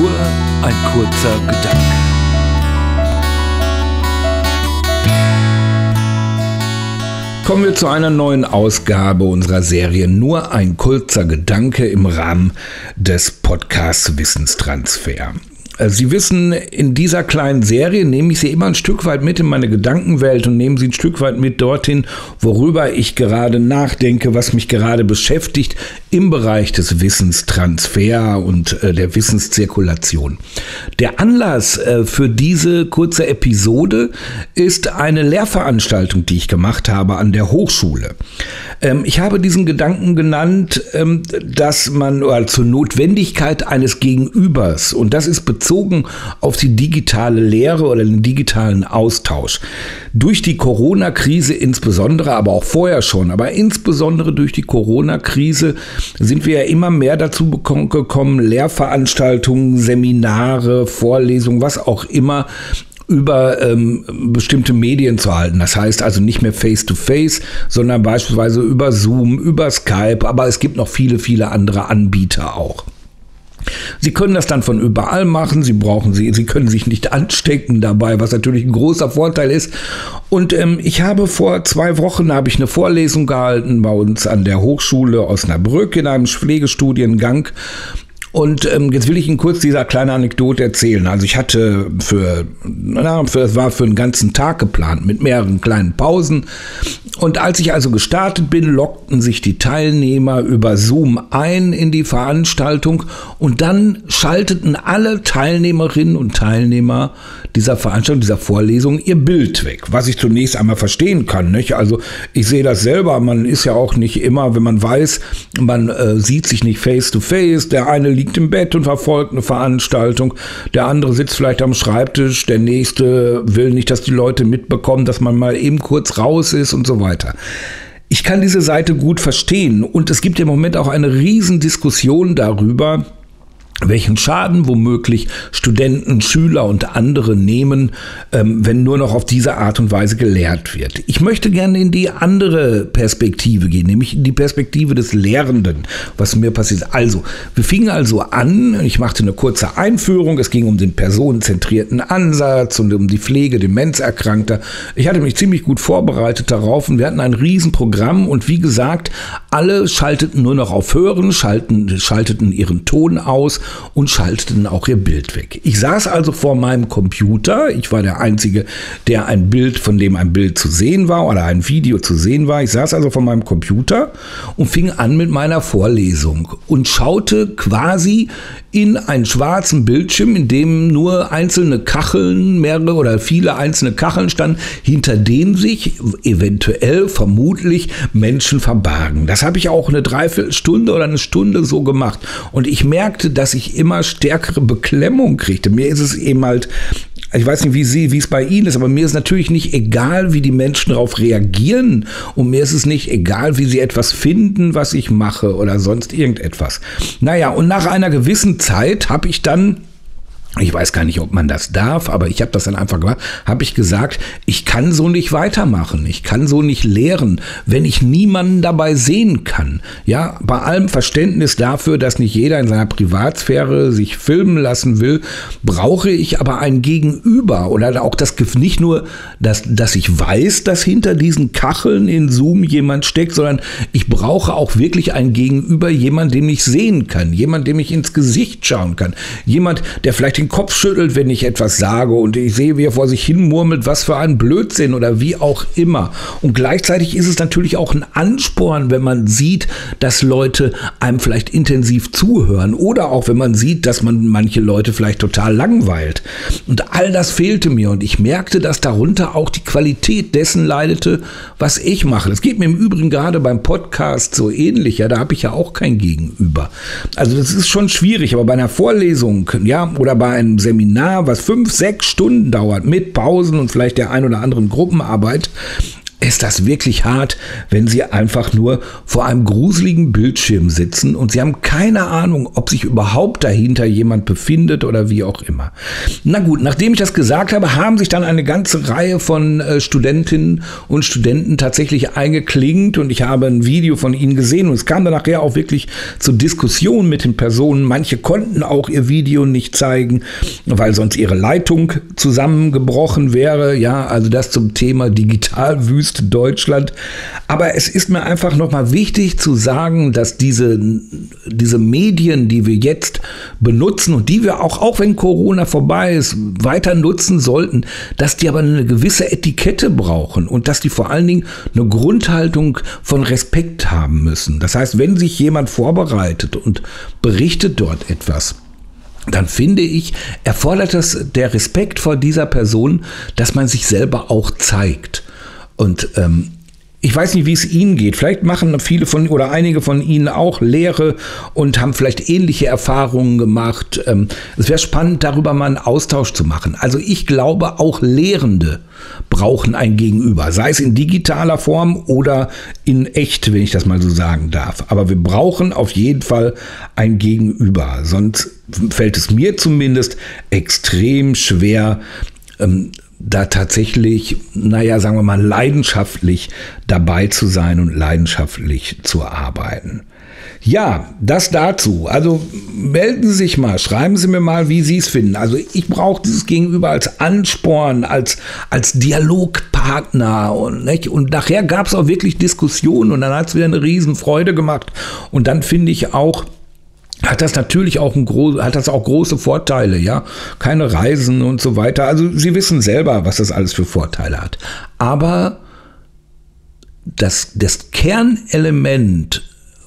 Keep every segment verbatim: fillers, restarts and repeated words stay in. Nur ein kurzer Gedanke. Kommen wir zu einer neuen Ausgabe unserer Serie Nur ein kurzer Gedanke im Rahmen des Podcasts WissenstransFair. Sie wissen, in dieser kleinen Serie nehme ich Sie immer ein Stück weit mit in meine Gedankenwelt und nehme Sie ein Stück weit mit dorthin, worüber ich gerade nachdenke, was mich gerade beschäftigt im Bereich des Wissenstransfer und der Wissenszirkulation. Der Anlass für diese kurze Episode ist eine Lehrveranstaltung, die ich gemacht habe an der Hochschule. Ich habe diesen Gedanken genannt, dass man zur Notwendigkeit eines Gegenübers, und das ist bezogen bezogen auf die digitale Lehre oder den digitalen Austausch. Durch die Corona-Krise insbesondere, aber auch vorher schon, aber insbesondere durch die Corona-Krise sind wir ja immer mehr dazu gekommen, Lehrveranstaltungen, Seminare, Vorlesungen, was auch immer, über ähm, bestimmte Medien zu halten. Das heißt also nicht mehr face-to-face, sondern beispielsweise über Zoom, über Skype, aber es gibt noch viele, viele andere Anbieter auch. Sie können das dann von überall machen, sie brauchen sie, sie können sich nicht anstecken dabei, was natürlich ein großer Vorteil ist. Und ähm, ich habe vor zwei Wochen habe ich eine Vorlesung gehalten bei uns an der Hochschule Osnabrück in einem Pflegestudiengang. Und ähm, jetzt will ich Ihnen kurz dieser kleine Anekdote erzählen. Also ich hatte für, na, für, es war für einen ganzen Tag geplant mit mehreren kleinen Pausen. Und als ich also gestartet bin, lockten sich die Teilnehmer über Zoom ein in die Veranstaltung und dann schalteten alle Teilnehmerinnen und Teilnehmer dieser Veranstaltung, dieser Vorlesung ihr Bild weg, was ich zunächst einmal verstehen kann, nicht? Also ich sehe das selber, man ist ja auch nicht immer, wenn man weiß, man äh, sieht sich nicht face to face, der eine liegt im Bett und verfolgt eine Veranstaltung, der andere sitzt vielleicht am Schreibtisch, der nächste will nicht, dass die Leute mitbekommen, dass man mal eben kurz raus ist und so weiter. Weiter. Ich kann diese Seite gut verstehen und es gibt im Moment auch eine Riesendiskussion darüber, welchen Schaden womöglich Studenten, Schüler und andere nehmen, wenn nur noch auf diese Art und Weise gelehrt wird. Ich möchte gerne in die andere Perspektive gehen, nämlich in die Perspektive des Lehrenden, was mir passiert. Also, wir fingen also an, ich machte eine kurze Einführung, es ging um den personenzentrierten Ansatz und um die Pflege Demenzerkrankter. Ich hatte mich ziemlich gut vorbereitet darauf und wir hatten ein Riesenprogramm und wie gesagt, alle schalteten nur noch auf Hören, schalten, schalteten ihren Ton aus und schalteten auch ihr Bild weg. Ich saß also vor meinem Computer. Ich war der Einzige, der ein Bild, von dem ein Bild zu sehen war oder ein Video zu sehen war. Ich saß also vor meinem Computer und fing an mit meiner Vorlesung und schaute quasi in einen schwarzen Bildschirm, in dem nur einzelne Kacheln, mehrere oder viele einzelne Kacheln standen, hinter denen sich eventuell, vermutlich Menschen verbargen. Das habe ich auch eine Dreiviertelstunde oder eine Stunde so gemacht. Und ich merkte, dass dass ich immer stärkere Beklemmung kriegte. Mir ist es eben halt, ich weiß nicht, wie Sie, wie es bei Ihnen ist, aber mir ist natürlich nicht egal, wie die Menschen darauf reagieren und mir ist es nicht egal, wie sie etwas finden, was ich mache oder sonst irgendetwas. Naja, und nach einer gewissen Zeit habe ich dann, ich weiß gar nicht, ob man das darf, aber ich habe das dann einfach gemacht, habe ich gesagt, ich kann so nicht weitermachen, ich kann so nicht lehren, wenn ich niemanden dabei sehen kann. Ja, bei allem Verständnis dafür, dass nicht jeder in seiner Privatsphäre sich filmen lassen will, brauche ich aber ein Gegenüber oder auch das nicht nur, dass, dass ich weiß, dass hinter diesen Kacheln in Zoom jemand steckt, sondern ich brauche auch wirklich ein Gegenüber, jemand, dem ich sehen kann, jemand, dem ich ins Gesicht schauen kann, jemand, der vielleicht den Kopf schüttelt, wenn ich etwas sage und ich sehe, wie er vor sich hin murmelt, was für ein Blödsinn oder wie auch immer. Und gleichzeitig ist es natürlich auch ein Ansporn, wenn man sieht, dass Leute einem vielleicht intensiv zuhören oder auch wenn man sieht, dass man manche Leute vielleicht total langweilt. Und all das fehlte mir und ich merkte, dass darunter auch die Qualität dessen leidete, was ich mache. Das geht mir im Übrigen gerade beim Podcast so ähnlich, ja, da habe ich ja auch kein Gegenüber. Also das ist schon schwierig, aber bei einer Vorlesung, ja, oder bei bei einem Seminar, was fünf, sechs Stunden dauert, mit Pausen und vielleicht der ein oder anderen Gruppenarbeit, ist das wirklich hart, wenn Sie einfach nur vor einem gruseligen Bildschirm sitzen und Sie haben keine Ahnung, ob sich überhaupt dahinter jemand befindet oder wie auch immer. Na gut, nachdem ich das gesagt habe, haben sich dann eine ganze Reihe von äh, Studentinnen und Studenten tatsächlich eingeklinkt und ich habe ein Video von ihnen gesehen und es kam dann nachher auch wirklich zur Diskussion mit den Personen. Manche konnten auch ihr Video nicht zeigen, weil sonst ihre Leitung zusammengebrochen wäre. Ja, also das zum Thema Digitalwüste Deutschland. Aber es ist mir einfach nochmal wichtig zu sagen, dass diese, diese Medien, die wir jetzt benutzen und die wir auch, auch wenn Corona vorbei ist, weiter nutzen sollten, dass die aber eine gewisse Etikette brauchen und dass die vor allen Dingen eine Grundhaltung von Respekt haben müssen. Das heißt, wenn sich jemand vorbereitet und berichtet dort etwas, dann finde ich, erfordert das der Respekt vor dieser Person, dass man sich selber auch zeigt. Und ähm, ich weiß nicht, wie es Ihnen geht. Vielleicht machen viele von oder einige von Ihnen auch Lehre und haben vielleicht ähnliche Erfahrungen gemacht. Ähm, es wäre spannend, darüber mal einen Austausch zu machen. Also ich glaube, auch Lehrende brauchen ein Gegenüber, sei es in digitaler Form oder in echt, wenn ich das mal so sagen darf. Aber wir brauchen auf jeden Fall ein Gegenüber. Sonst fällt es mir zumindest extrem schwer, ähm, da tatsächlich, naja, sagen wir mal, leidenschaftlich dabei zu sein und leidenschaftlich zu arbeiten. Ja, das dazu. Also melden Sie sich mal, schreiben Sie mir mal, wie Sie es finden. Also ich brauche dieses Gegenüber als Ansporn, als, als Dialogpartner. Und, nicht? Und nachher gab es auch wirklich Diskussionen und dann hat es wieder eine Riesenfreude gemacht. Und dann finde ich auch, hat das natürlich auch ein groß, hat das auch große Vorteile, ja. Keine Reisen und so weiter. Also Sie wissen selber, was das alles für Vorteile hat. Aber das, das Kernelement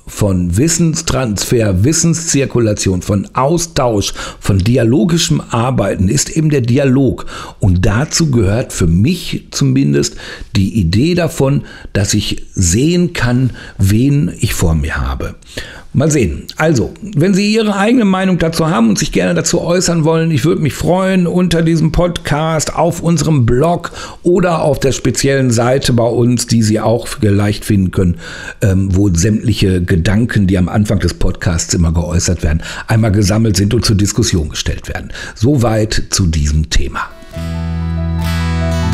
von Wissenstransfer, Wissenszirkulation, von Austausch, von dialogischem Arbeiten ist eben der Dialog. Und dazu gehört für mich zumindest die Idee davon, dass ich sehen kann, wen ich vor mir habe. Mal sehen. Also, wenn Sie Ihre eigene Meinung dazu haben und sich gerne dazu äußern wollen, ich würde mich freuen, unter diesem Podcast, auf unserem Blog oder auf der speziellen Seite bei uns, die Sie auch leicht finden können, ähm, wo sämtliche Gedanken, die am Anfang des Podcasts immer geäußert werden, einmal gesammelt sind und zur Diskussion gestellt werden. Soweit zu diesem Thema.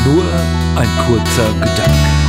Nur ein kurzer Gedanke.